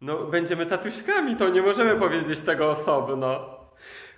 No, będziemy tatuśkami, to nie możemy powiedzieć tego osobno.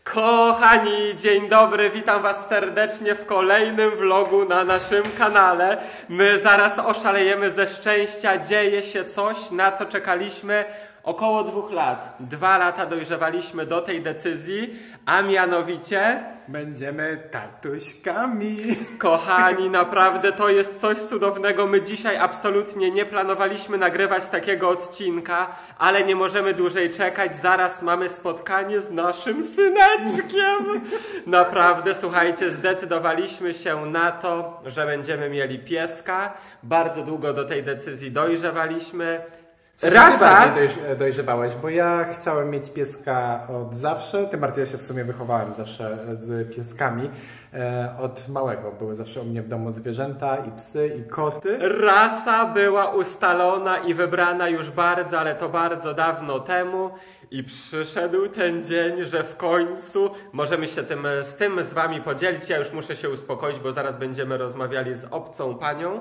Kochani, dzień dobry, witam was serdecznie w kolejnym vlogu na naszym kanale. My zaraz oszalejemy ze szczęścia, dzieje się coś, na co czekaliśmy około 2 lat. 2 lata dojrzewaliśmy do tej decyzji, a mianowicie... Będziemy tatuśkami. Kochani, naprawdę to jest coś cudownego. My dzisiaj absolutnie nie planowaliśmy nagrywać takiego odcinka, ale nie możemy dłużej czekać. Zaraz mamy spotkanie z naszym syneczkiem. Naprawdę, słuchajcie, zdecydowaliśmy się na to, że będziemy mieli pieska. Bardzo długo do tej decyzji dojrzewaliśmy. Rasa! Dojrzewałaś, bo ja chciałem mieć pieska od zawsze, tym bardziej ja się w sumie wychowałem zawsze z pieskami. Od małego były zawsze u mnie w domu zwierzęta, i psy, i koty. Rasa była ustalona i wybrana już bardzo, ale to bardzo dawno temu. I przyszedł ten dzień, że w końcu możemy się z tym z wami podzielić. Ja już muszę się uspokoić, bo zaraz będziemy rozmawiali z obcą panią,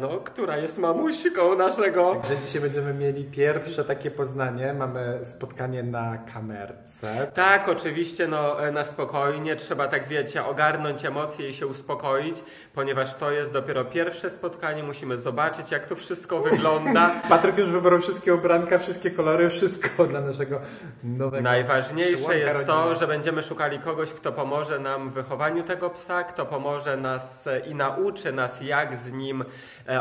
no, która jest mamuśką naszego. Także dzisiaj będziemy mieli pierwsze takie poznanie. Mamy spotkanie na kamerce. Tak, oczywiście, no, na spokojnie. Trzeba, tak wiecie, ogarnąć emocje i się uspokoić, ponieważ to jest dopiero pierwsze spotkanie. Musimy zobaczyć, jak to wszystko wygląda. Patryk już wybrał wszystkie ubranka, wszystkie kolory, wszystko dla naszego. Najważniejsze jest to, że będziemy szukali kogoś, kto pomoże nam w wychowaniu tego psa, kto pomoże nas i nauczy nas, jak z nim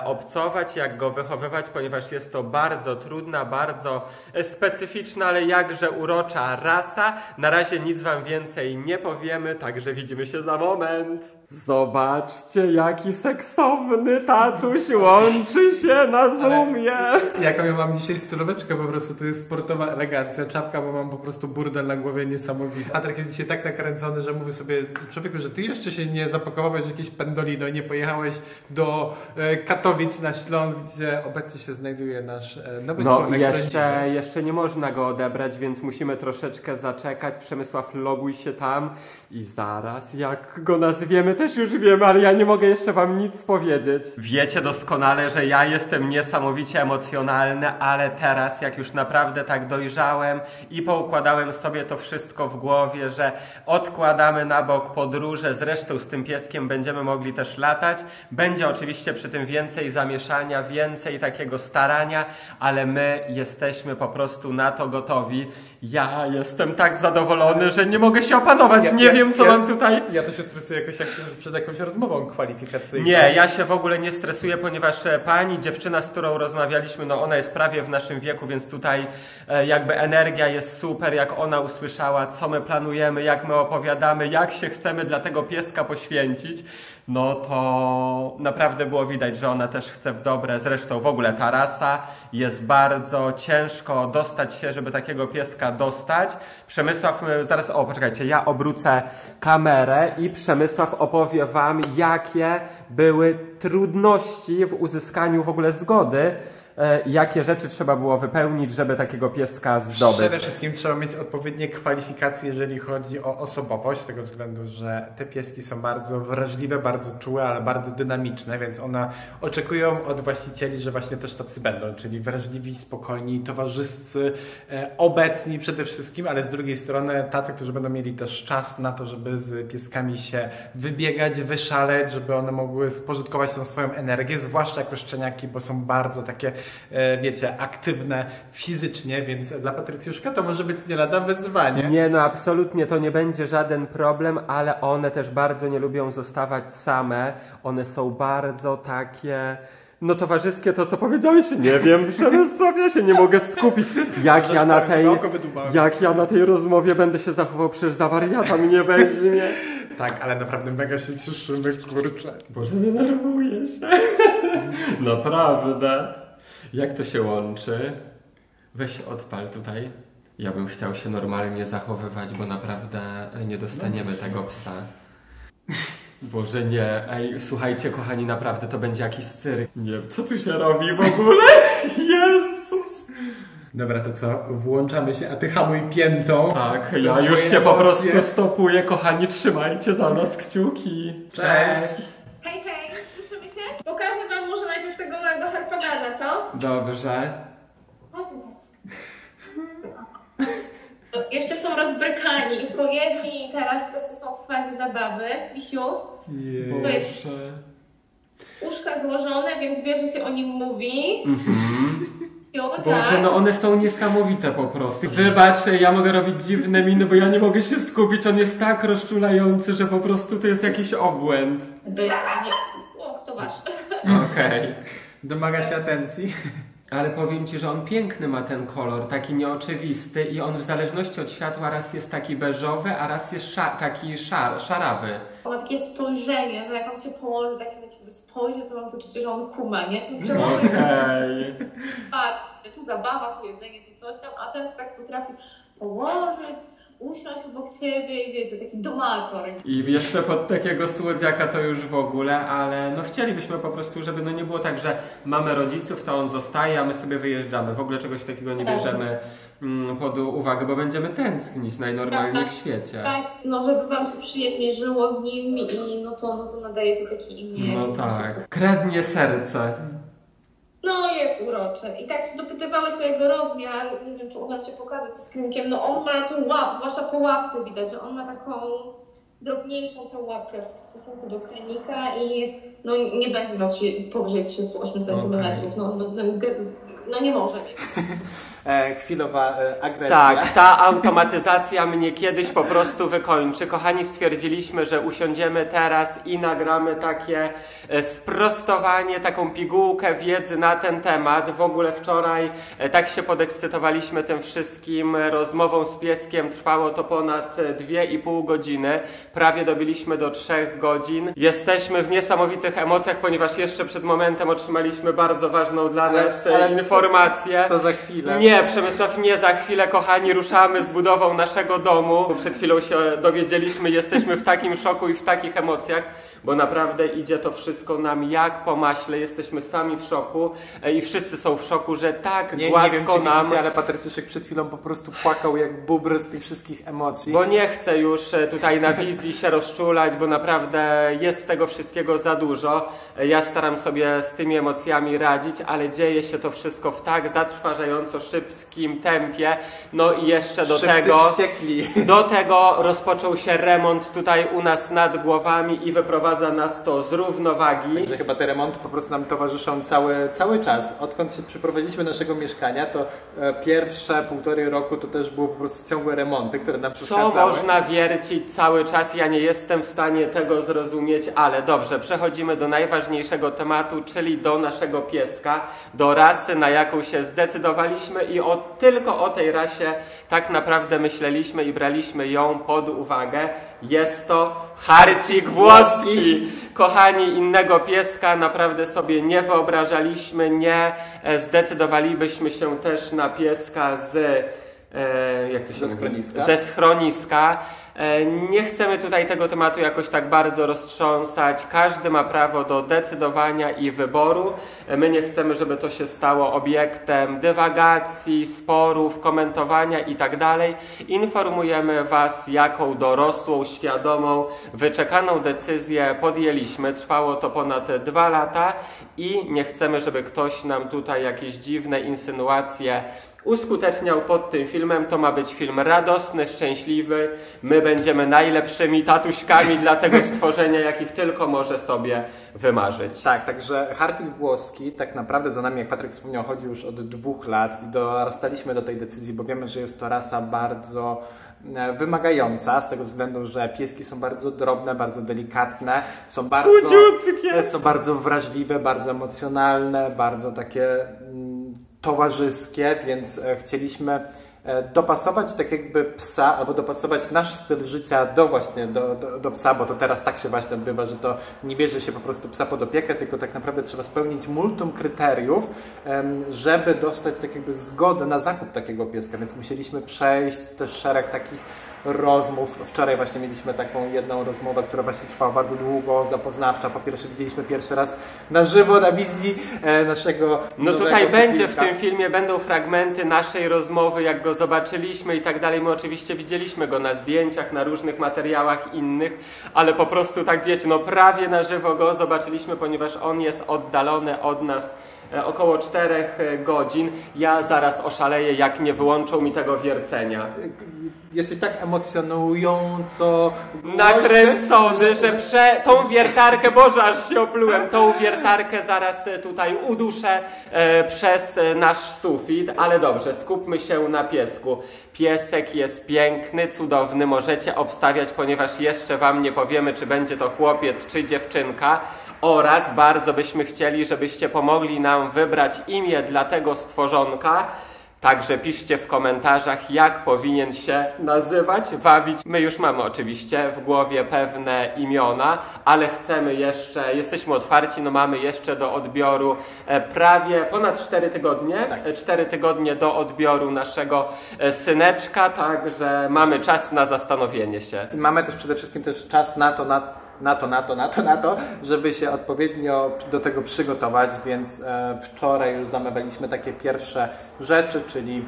obcować, jak go wychowywać, ponieważ jest to bardzo trudna, bardzo specyficzna, ale jakże urocza rasa. Na razie nic wam więcej nie powiemy, także widzimy się za moment. Zobaczcie, jaki seksowny tatuś łączy się na Zoomie. Jaką ja mam dzisiaj stylóweczkę, po prostu to jest sportowa elegancja, czapka, bo mam po prostu burdel na głowie niesamowity. Patryk jest dzisiaj tak nakręcony, że mówię sobie, człowieku, że ty jeszcze się nie zapakowałeś jakieś pendolino, nie pojechałeś do Katowic na Śląsk, gdzie obecnie się znajduje nasz nowy członek. Jeszcze nie można go odebrać, więc musimy troszeczkę zaczekać. Przemysław, loguj się tam i zaraz jak go nazwiemy, też już wiem, ale ja nie mogę jeszcze wam nic powiedzieć. Wiecie doskonale, że ja jestem niesamowicie emocjonalny, ale teraz, jak już naprawdę tak dojrzałem i poukładałem sobie to wszystko w głowie, że odkładamy na bok podróże, zresztą z tym pieskiem będziemy mogli też latać. Będzie oczywiście przy tym więcej zamieszania, więcej takiego starania, ale my jesteśmy po prostu na to gotowi. Ja jestem tak zadowolony, że nie mogę się opanować, nie wiem, co mam tutaj... Ja to się stresuję jakoś jak przed jakąś rozmową kwalifikacyjną. Nie, ja się w ogóle nie stresuję, ponieważ pani, dziewczyna, z którą rozmawialiśmy, no ona jest prawie w naszym wieku, więc tutaj jakby energia jest super, jak ona usłyszała, co my planujemy, jak my opowiadamy, jak się chcemy dla tego pieska poświęcić, no to naprawdę było widać, że ona też chce w dobre. Zresztą w ogóle ta rasa, jest bardzo ciężko dostać się, żeby takiego pieska dostać. Przemysław, zaraz, o poczekajcie, ja obrócę kamerę i Przemysław opowie wam, jakie były trudności w uzyskaniu w ogóle zgody. Jakie rzeczy trzeba było wypełnić, żeby takiego pieska zdobyć? Przede wszystkim trzeba mieć odpowiednie kwalifikacje, jeżeli chodzi o osobowość, z tego względu, że te pieski są bardzo wrażliwe, bardzo czułe, ale bardzo dynamiczne, więc one oczekują od właścicieli, że właśnie też tacy będą, czyli wrażliwi, spokojni, towarzyscy, obecni przede wszystkim, ale z drugiej strony tacy, którzy będą mieli też czas na to, żeby z pieskami się wybiegać, wyszaleć, żeby one mogły spożytkować tą swoją energię, zwłaszcza jako szczeniaki, bo są bardzo takie, wiecie, aktywne fizycznie, więc dla Patrycjuszka to może być nie lada wyzwanie. Nie, no absolutnie to nie będzie żaden problem, ale one też bardzo nie lubią zostawać same. One są bardzo takie... No towarzyskie, to co powiedziałeś, nie wiem, Przemysław, ja się nie mogę skupić, jak ja na tej rozmowie będę się zachował, przecież za wariata mnie weźmie. Tak, ale naprawdę mega się cieszymy, kurczę. Boże, denerwuję się. Naprawdę. Jak to się łączy? Weź odpal tutaj. Ja bym chciał się normalnie zachowywać, bo naprawdę nie dostaniemy tego psa. Boże nie, ej, słuchajcie kochani, naprawdę to będzie jakiś cyrk. Nie wiem, co tu się robi w ogóle? Jezus! Dobra, to co? Włączamy się, a ty hamuj piętą. Tak, ja już się po prostu stopuję, kochani, trzymajcie za nas kciuki. Cześć! Hej, hej, słyszymy się? Pokażę wam może najpierw tego małego harpagana, co? Dobrze. Jeszcze są rozbrykani i pojedni i teraz po prostu są w fazie zabawy. Wisiu, to jest uszka złożone, więc wie, że się o nim mówi. Boże, no one są niesamowite po prostu. Wybacz, ja mogę robić dziwne miny, bo ja nie mogę się skupić. On jest tak rozczulający, że po prostu to jest jakiś obłęd. O, to wasz. Okej. Domaga się atencji. Ale powiem ci, że on piękny ma ten kolor, taki nieoczywisty i on w zależności od światła raz jest taki beżowy, a raz jest taki szarawy. On ma takie spojrzenie, że jak on się położy, tak się na ciebie spojrzy, to mam poczucie, że on kuma, nie? Okej. Tu zabawa, tu jedzenie, tu coś tam, a ten się tak potrafi położyć, usiąść obok ciebie i wiecie, taki domator. I jeszcze pod takiego słodziaka to już w ogóle, ale no chcielibyśmy po prostu, żeby no nie było tak, że mamy rodziców, to on zostaje, a my sobie wyjeżdżamy. W ogóle czegoś takiego nie bierzemy pod uwagę, bo będziemy tęsknić najnormalniej w świecie. Tak, no żeby wam się przyjemnie żyło z nim i no to nadajecie taki imię. No tak. Kradnie serce. No jest uroczy. I tak się dopytywałeś o jego rozmiar, nie wiem, czy uda cię pokazać z klinkiem, no on ma tą łapkę, zwłaszcza po łapce widać, że on ma taką drobniejszą tą łapkę w stosunku do kranika i no nie będzie miał się powyżej 38 cm, no nie może mieć. Chwilowa agresja. Tak, ta automatyzacja mnie kiedyś po prostu wykończy. Kochani, stwierdziliśmy, że usiądziemy teraz i nagramy takie sprostowanie, taką pigułkę wiedzy na ten temat. W ogóle wczoraj tak się podekscytowaliśmy tym wszystkim rozmową z pieskiem. Trwało to ponad 2,5 godziny. Prawie dobiliśmy do 3 godzin. Jesteśmy w niesamowitych emocjach, ponieważ jeszcze przed momentem otrzymaliśmy bardzo ważną dla nas informację. To za chwilę. Nie, Przemysław, nie za chwilę, kochani, ruszamy z budową naszego domu. Przed chwilą się dowiedzieliśmy, jesteśmy w takim szoku i w takich emocjach, bo naprawdę idzie to wszystko nam jak po maśle. Jesteśmy sami w szoku i wszyscy są w szoku, że tak nie wiem, czy widzicie, ale Patrycjuszek przed chwilą po prostu płakał jak bubr z tych wszystkich emocji. Bo nie chcę już tutaj na wizji się rozczulać, bo naprawdę jest tego wszystkiego za dużo. Ja staram sobie z tymi emocjami radzić, ale dzieje się to wszystko w tak zatrważająco szybkim tempie, no i jeszcze do tego rozpoczął się remont tutaj u nas nad głowami i wyprowadza nas to z równowagi. Także chyba te remonty po prostu nam towarzyszą cały czas. Odkąd się przyprowadziliśmy do naszego mieszkania, to pierwsze półtorej roku to też było po prostu ciągłe remonty, które nam przeszkadzały. Co można wiercić cały czas, ja nie jestem w stanie tego zrozumieć, ale dobrze, przechodzimy do najważniejszego tematu, czyli do naszego pieska, do rasy, na jaką się zdecydowaliśmy i tylko o tej rasie tak naprawdę myśleliśmy i braliśmy ją pod uwagę. Jest to harcik włoski. Kochani, innego pieska naprawdę sobie nie wyobrażaliśmy, nie zdecydowalibyśmy się też na pieska z... jak to się nazywa? Schroniska. Ze schroniska. Nie chcemy tutaj tego tematu jakoś tak bardzo roztrząsać. Każdy ma prawo do decydowania i wyboru. My nie chcemy, żeby to się stało obiektem dywagacji, sporów, komentowania itd. Informujemy was, jaką dorosłą, świadomą, wyczekaną decyzję podjęliśmy. Trwało to ponad 2 lata i nie chcemy, żeby ktoś nam tutaj jakieś dziwne insynuacje uskuteczniał pod tym filmem. To ma być film radosny, szczęśliwy. My będziemy najlepszymi tatuśkami dla tego stworzenia, jakich tylko może sobie wymarzyć. Tak, także harcik włoski tak naprawdę za nami, jak Patryk wspomniał, chodzi już od 2 lat i dorastaliśmy do tej decyzji, bo wiemy, że jest to rasa bardzo wymagająca, z tego względu, że pieski są bardzo drobne, bardzo delikatne, są bardzo wrażliwe, bardzo emocjonalne, bardzo takie towarzyskie, więc chcieliśmy dopasować tak jakby psa, albo dopasować nasz styl życia do psa, bo to teraz tak się właśnie odbywa, że to nie bierze się po prostu psa pod opiekę, tylko tak naprawdę trzeba spełnić multum kryteriów, żeby dostać tak jakby zgodę na zakup takiego pieska, więc musieliśmy przejść też szereg takich rozmów. Wczoraj właśnie mieliśmy taką jedną rozmowę, która właśnie trwała bardzo długo, zapoznawcza. Po pierwsze widzieliśmy pierwszy raz na żywo, na wizji naszego... No tutaj będzie w tym filmie, będą fragmenty naszej rozmowy, jak go zobaczyliśmy i tak dalej. My oczywiście widzieliśmy go na zdjęciach, na różnych materiałach innych, ale po prostu tak wiecie, no prawie na żywo go zobaczyliśmy, ponieważ on jest oddalony od nas około 4 godzin. Ja zaraz oszaleję, jak nie wyłączą mi tego wiercenia. Jesteś tak emocjonująco nakręcony, że tą wiertarkę, Boże, aż się oplułem, tą wiertarkę zaraz tutaj uduszę przez nasz sufit. Ale dobrze, skupmy się na piesku. Piesek jest piękny, cudowny, możecie obstawiać, ponieważ jeszcze wam nie powiemy, czy będzie to chłopiec, czy dziewczynka. Oraz bardzo byśmy chcieli, żebyście pomogli nam wybrać imię dla tego stworzonka. Także piszcie w komentarzach, jak powinien się nazywać, wabić. My już mamy oczywiście w głowie pewne imiona, ale chcemy jeszcze, jesteśmy otwarci, no mamy jeszcze do odbioru prawie ponad 4 tygodnie. Tak. 4 tygodnie do odbioru naszego syneczka, także mamy czas na zastanowienie się. I mamy też przede wszystkim czas na to, żeby się odpowiednio do tego przygotować, więc wczoraj już zamawialiśmy takie pierwsze rzeczy, czyli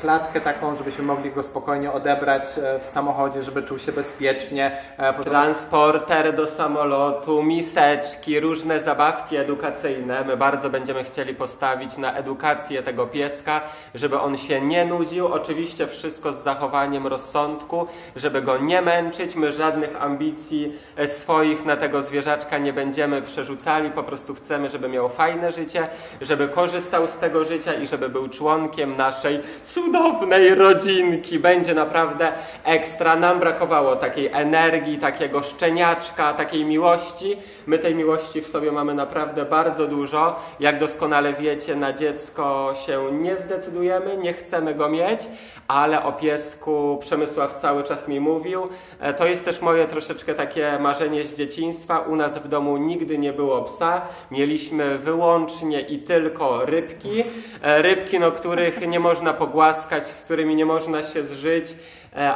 klatkę taką, żebyśmy mogli go spokojnie odebrać w samochodzie, żeby czuł się bezpiecznie. Transporter do samolotu, miseczki, różne zabawki edukacyjne. My bardzo będziemy chcieli postawić na edukację tego pieska, żeby on się nie nudził. Oczywiście wszystko z zachowaniem rozsądku, żeby go nie męczyć. My żadnych ambicji swoich na tego zwierzaczka nie będziemy przerzucali, po prostu chcemy, żeby miał fajne życie, żeby korzystał z tego życia i żeby był członkiem naszej cudownej rodzinki. Będzie naprawdę ekstra. Nam brakowało takiej energii, takiego szczeniaczka, takiej miłości. My tej miłości w sobie mamy naprawdę bardzo dużo. Jak doskonale wiecie, na dziecko się nie zdecydujemy, nie chcemy go mieć, ale o piesku Przemysław cały czas mi mówił. To jest też moje troszeczkę takie marzenie z dzieciństwa. U nas w domu nigdy nie było psa. Mieliśmy wyłącznie i tylko rybki. Rybki, no, których nie można pogłaskać, z którymi nie można się zżyć,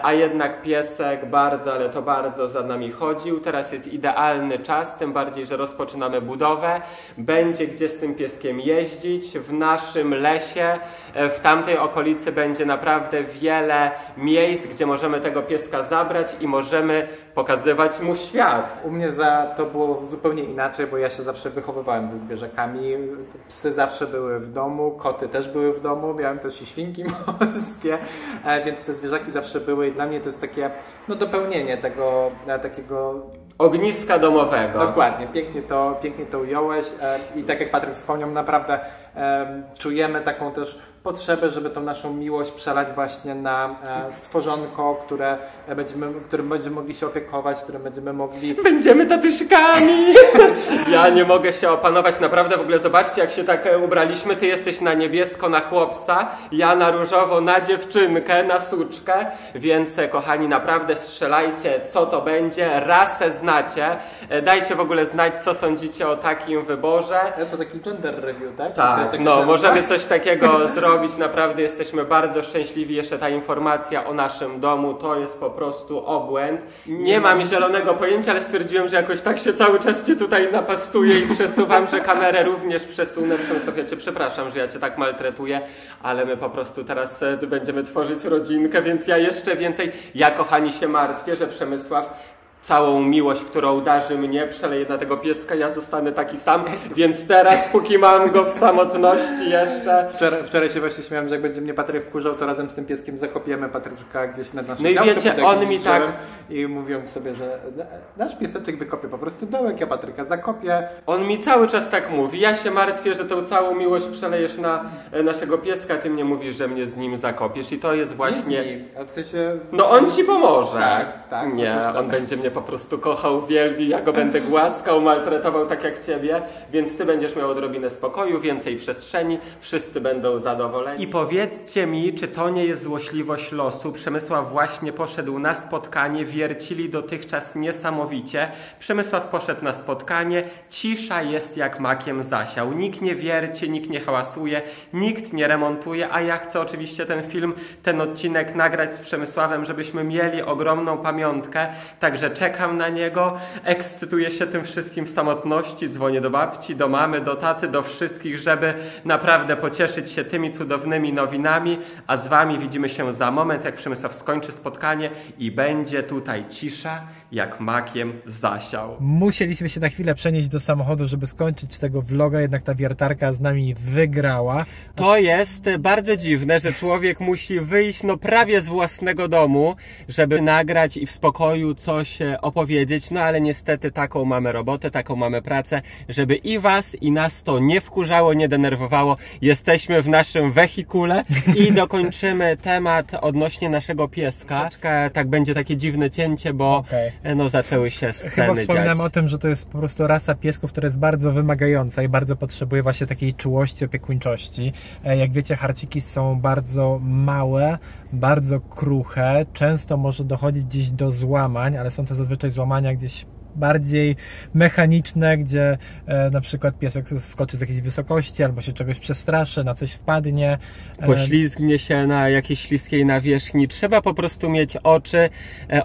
a jednak piesek bardzo, ale to bardzo za nami chodził. Teraz jest idealny czas, tym bardziej, że rozpoczynamy budowę. Będzie gdzie z tym pieskiem jeździć. W naszym lesie, w tamtej okolicy będzie naprawdę wiele miejsc, gdzie możemy tego pieska zabrać i możemy pokazywać mu świat. U mnie to było zupełnie inaczej, bo ja się zawsze wychowywałem ze zwierzakami. Psy zawsze były w domu, koty też były w domu, miałem też i świnki morskie, więc te zwierzaki zawsze były i dla mnie to jest takie, no, dopełnienie tego takiego ogniska domowego. Dokładnie, pięknie to ująłeś i tak jak Patryk wspomniał, naprawdę czujemy taką też potrzebę, żeby tą naszą miłość przelać właśnie na stworzonko, którym będziemy mogli się opiekować, którym będziemy mogli... Będziemy tatuśkami! Ja nie mogę się opanować, naprawdę, w ogóle zobaczcie, jak się tak ubraliśmy. Ty jesteś na niebiesko, na chłopca, ja na różowo, na dziewczynkę, na suczkę, więc kochani, naprawdę strzelajcie, co to będzie, rasę znacie, dajcie w ogóle znać, co sądzicie o takim wyborze. To taki gender review, tak? Tak, no, możemy coś takiego zrobić. Naprawdę jesteśmy bardzo szczęśliwi. Jeszcze ta informacja o naszym domu to jest po prostu obłęd. Nie mam zielonego pojęcia, ale stwierdziłem, że jakoś tak się cały czas cię tutaj napastuję i przesuwam, że kamerę również przesunę. Przemysław, ja cię przepraszam, że ja cię tak maltretuję, ale my po prostu teraz będziemy tworzyć rodzinkę, więc ja jeszcze więcej, kochani, się martwię, że Przemysław całą miłość, którą darzy mnie, przeleję na tego pieska, ja zostanę taki sam, więc teraz, póki mam go w samotności jeszcze... Wczoraj się właśnie śmiałem, że jak będzie mnie Patryk wkurzał, to razem z tym pieskiem zakopiemy Patryczka gdzieś na naszym... No i wiecie, on mi tak... I mówią sobie, że nasz pieseczek wykopie po prostu dołek, ja Patryka zakopię. On mi cały czas tak mówi, ja się martwię, że tą całą miłość przelejesz na naszego pieska, ty mnie mówisz, że mnie z nim zakopiesz i to jest właśnie... Nie z nim, a w sensie... No on ci pomoże. Tak, tak. Nie, on będzie mnie po prostu kochał, wielbi, ja go będę głaskał, maltretował tak jak ciebie, więc ty będziesz miał odrobinę spokoju, więcej przestrzeni, wszyscy będą zadowoleni. I powiedzcie mi, czy to nie jest złośliwość losu? Przemysław właśnie poszedł na spotkanie, wiercili dotychczas niesamowicie. Przemysław poszedł na spotkanie, cisza jest jak makiem zasiał. Nikt nie wierci, nikt nie hałasuje, nikt nie remontuje, a ja chcę oczywiście ten film, ten odcinek nagrać z Przemysławem, żebyśmy mieli ogromną pamiątkę, także czekam na niego, ekscytuję się tym wszystkim w samotności, dzwonię do babci, do mamy, do taty, do wszystkich, żeby naprawdę pocieszyć się tymi cudownymi nowinami, a z wami widzimy się za moment, jak Przemysław skończy spotkanie i będzie tutaj cisza jak makiem zasiał. Musieliśmy się na chwilę przenieść do samochodu, żeby skończyć tego vloga, jednak ta wiertarka z nami wygrała. To jest bardzo dziwne, że człowiek musi wyjść no prawie z własnego domu, żeby nagrać i w spokoju coś opowiedzieć, no ale niestety taką mamy robotę, taką mamy pracę, żeby i was, i nas to nie wkurzało, nie denerwowało. Jesteśmy w naszym wehikule i dokończymy temat odnośnie naszego pieska. Tak będzie takie dziwne cięcie, bo no zaczęły się sceny dziać. Chyba wspominałem o tym, że to jest po prostu rasa piesków, która jest bardzo wymagająca i bardzo potrzebuje właśnie takiej czułości, opiekuńczości. Jak wiecie, harciki są bardzo małe, bardzo kruche, często może dochodzić gdzieś do złamań, ale są to zazwyczaj złamania gdzieś bardziej mechaniczne, gdzie na przykład piesek skoczy z jakiejś wysokości albo się czegoś przestraszy, na coś wpadnie. Poślizgnie się na jakiejś śliskiej nawierzchni. Trzeba po prostu mieć oczy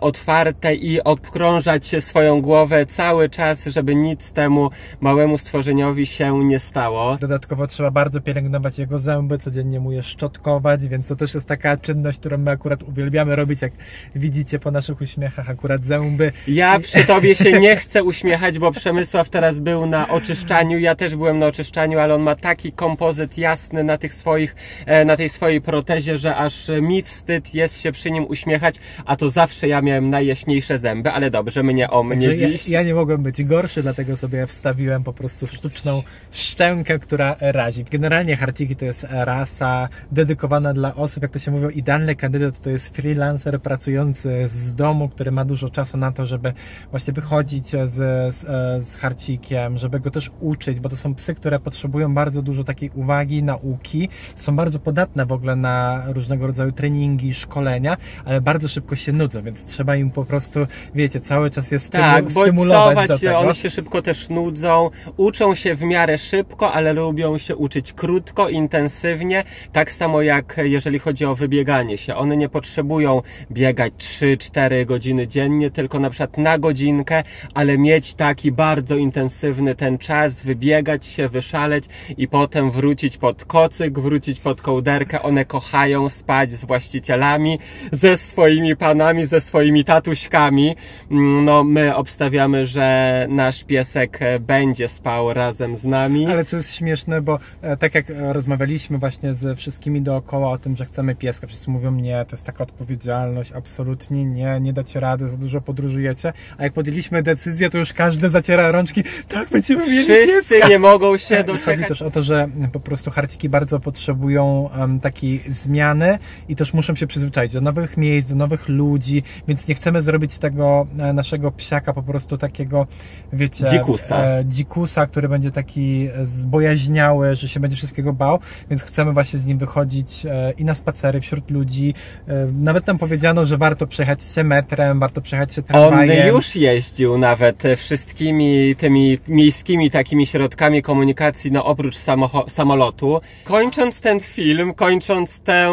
otwarte i obkrążać swoją głowę cały czas, żeby nic temu małemu stworzeniowi się nie stało. Dodatkowo trzeba bardzo pielęgnować jego zęby, codziennie mu je szczotkować, więc to też jest taka czynność, którą my akurat uwielbiamy robić, jak widzicie po naszych uśmiechach akurat zęby. Ja przy tobie się nie chcę uśmiechać, bo Przemysław teraz był na oczyszczaniu, ja też byłem na oczyszczaniu, ale on ma taki kompozyt jasny na tej swojej protezie, że aż mi wstyd jest się przy nim uśmiechać, a to zawsze ja miałem najjaśniejsze zęby, ale dobrze, mnie o mnie także dziś. Ja nie mogłem być gorszy, dlatego sobie wstawiłem po prostu sztuczną szczękę, która razi. Generalnie harciki to jest rasa dedykowana dla osób, jak to się mówią, idealny kandydat to jest freelancer pracujący z domu, który ma dużo czasu na to, żeby właśnie wychodzić z harcikiem, żeby go też uczyć, bo to są psy, które potrzebują bardzo dużo takiej uwagi, nauki, są bardzo podatne w ogóle na różnego rodzaju treningi, szkolenia, ale bardzo szybko się nudzą, więc trzeba im po prostu, wiecie, cały czas je stymulować do tego. One się szybko też nudzą, uczą się w miarę szybko, ale lubią się uczyć krótko, intensywnie, tak samo jak jeżeli chodzi o wybieganie się. One nie potrzebują biegać 3-4 godziny dziennie, tylko na przykład na godzinkę, ale mieć taki bardzo intensywny ten czas, wybiegać się, wyszaleć i potem wrócić pod kocyk, wrócić pod kołderkę. One kochają spać z właścicielami, ze swoimi panami, ze swoimi tatuśkami. No, my obstawiamy, że nasz piesek będzie spał razem z nami. Ale co jest śmieszne, bo tak jak rozmawialiśmy właśnie ze wszystkimi dookoła o tym, że chcemy pieska, wszyscy mówią, nie, to jest taka odpowiedzialność, absolutnie nie, nie dacie rady, za dużo podróżujecie, a jak podzieliśmy decyzję, to już każdy zaciera rączki. Tak, będziemy mieli pieska. Wszyscy nie mogą się doczekać. Chodzi też o to, że po prostu harciki bardzo potrzebują takiej zmiany i też muszą się przyzwyczaić do nowych miejsc, do nowych ludzi, więc nie chcemy zrobić tego naszego psiaka po prostu takiego, wiecie, dzikusa, który będzie taki zbojaźniały, że się będzie wszystkiego bał, więc chcemy właśnie z nim wychodzić i na spacery wśród ludzi. Nawet nam powiedziano, że warto przejechać się metrem, warto przejechać się tramwajem. On już jeździ nawet wszystkimi tymi miejskimi takimi środkami komunikacji, no oprócz samolotu. Kończąc ten film, kończąc tę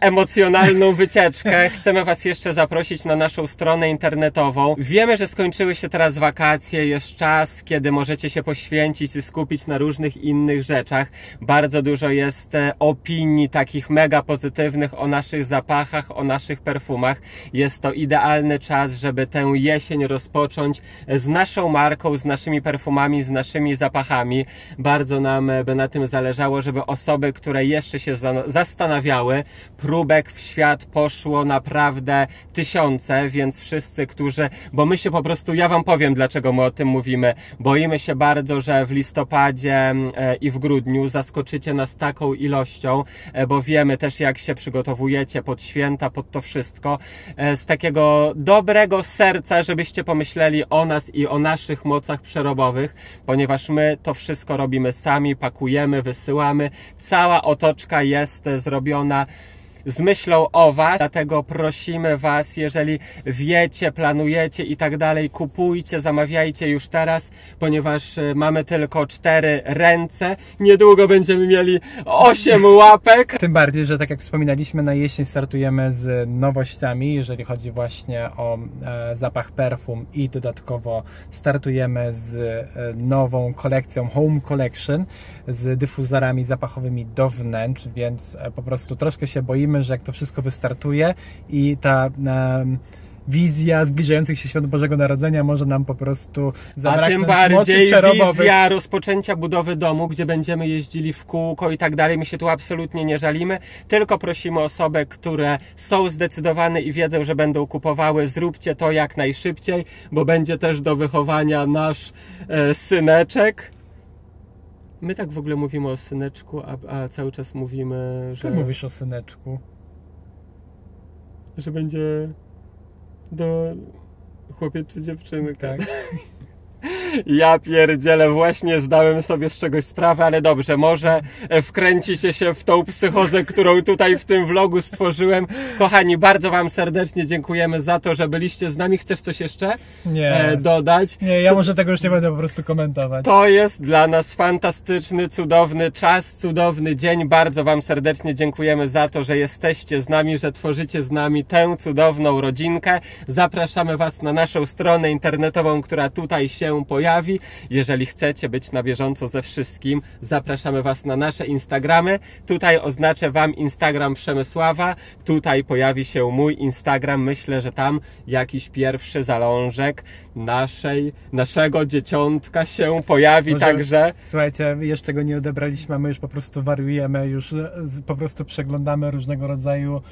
emocjonalną wycieczkę, chcemy was jeszcze zaprosić na naszą stronę internetową. Wiemy, że skończyły się teraz wakacje, jest czas, kiedy możecie się poświęcić i skupić na różnych innych rzeczach. Bardzo dużo jest opinii takich mega pozytywnych o naszych zapachach, o naszych perfumach. Jest to idealny czas, żeby tę jesień rozpocząć z naszą marką, z naszymi perfumami, z naszymi zapachami. Bardzo nam by na tym zależało, żeby osoby, które jeszcze się zastanawiały, próbek w świat poszło naprawdę tysiące, więc wszyscy, którzy, bo my się po prostu, ja wam powiem, dlaczego my o tym mówimy, boimy się bardzo, że w listopadzie i w grudniu zaskoczycie nas taką ilością, bo wiemy też, jak się przygotowujecie pod święta, pod to wszystko, z takiego dobrego serca, żebyście pomyśleli o nas i o naszych mocach przerobowych, ponieważ my to wszystko robimy sami, pakujemy, wysyłamy. Cała otoczka jest zrobiona z myślą o was, dlatego prosimy was, jeżeli wiecie, planujecie i tak dalej, kupujcie, zamawiajcie już teraz, ponieważ mamy tylko 4 ręce, niedługo będziemy mieli 8 łapek. Tym bardziej, że tak jak wspominaliśmy, na jesień startujemy z nowościami, jeżeli chodzi właśnie o zapach perfum i dodatkowo startujemy z nową kolekcją Home Collection z dyfuzorami zapachowymi do wnętrz, więc po prostu troszkę się boimy, że jak to wszystko wystartuje i ta wizja zbliżających się świąt Bożego Narodzenia może nam po prostu zabraknąć mocy czarobowych. A tym bardziej wizja rozpoczęcia budowy domu, gdzie będziemy jeździli w kółko i tak dalej. My się tu absolutnie nie żalimy, tylko prosimy osoby, które są zdecydowane i wiedzą, że będą kupowały, zróbcie to jak najszybciej, bo będzie też do wychowania nasz syneczek. My tak w ogóle mówimy o syneczku, a cały czas mówimy, że... Ty mówisz o syneczku. Że będzie do chłopiec czy dziewczyny, tak? Ja pierdzielę, właśnie zdałem sobie z czegoś sprawę, ale dobrze, może wkręcicie się w tą psychozę, którą tutaj w tym vlogu stworzyłem. Kochani, bardzo wam serdecznie dziękujemy za to, że byliście z nami. Chcesz coś jeszcze dodać? Nie, ja może tego już nie będę po prostu komentować. To jest dla nas fantastyczny, cudowny czas, cudowny dzień. Bardzo wam serdecznie dziękujemy za to, że jesteście z nami, że tworzycie z nami tę cudowną rodzinkę. Zapraszamy was na naszą stronę internetową, która tutaj się pojawi. Jeżeli chcecie być na bieżąco ze wszystkim, zapraszamy was na nasze Instagramy. Tutaj oznaczę wam Instagram Przemysława. Tutaj pojawi się mój Instagram. Myślę, że tam jakiś pierwszy zalążek naszego dzieciątka się pojawi. Może, także... Słuchajcie, jeszcze go nie odebraliśmy, a my już po prostu wariujemy, już po prostu przeglądamy różnego rodzaju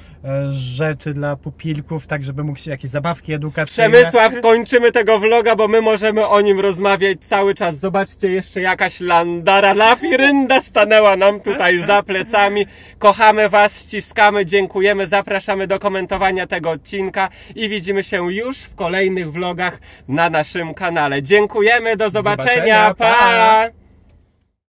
rzeczy dla pupilków, tak żeby mógł się jakieś zabawki edukacyjne... Przemysław, kończymy tego vloga, bo my możemy o nim rozmawiać cały czas. Zobaczcie, jeszcze jakaś landara lafirynda stanęła nam tutaj za plecami. Kochamy was, ściskamy, dziękujemy, zapraszamy do komentowania tego odcinka i widzimy się już w kolejnych vlogach na naszym kanale. Dziękujemy, do zobaczenia, pa!